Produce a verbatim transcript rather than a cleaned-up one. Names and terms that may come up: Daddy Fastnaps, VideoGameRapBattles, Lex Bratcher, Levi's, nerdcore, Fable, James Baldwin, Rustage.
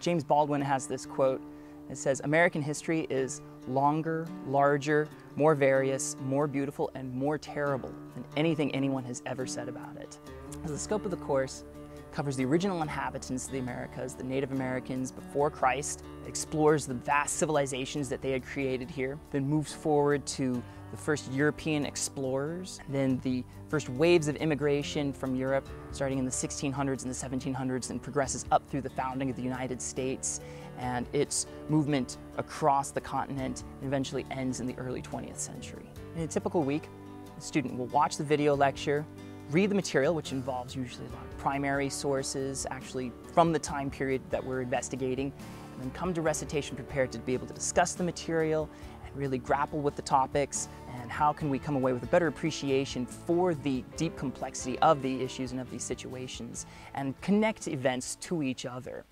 James Baldwin has this quote. It says, "American history is longer, larger, more various, more beautiful, and more terrible than anything anyone has ever said about it." So the scope of the course covers the original inhabitants of the Americas, the Native Americans before Christ, explores the vast civilizations that they had created here, then moves forward to the first European explorers, then the first waves of immigration from Europe, starting in the sixteen hundreds and the seventeen hundreds, and progresses up through the founding of the United States and its movement across the continent, and eventually ends in the early twentieth century. In a typical week, the student will watch the video lecture, read the material, which involves usually a lot of primary sources, actually from the time period that we're investigating, and then come to recitation prepared to be able to discuss the material and really grapple with the topics and how can we come away with a better appreciation for the deep complexity of the issues and of these situations and connect events to each other.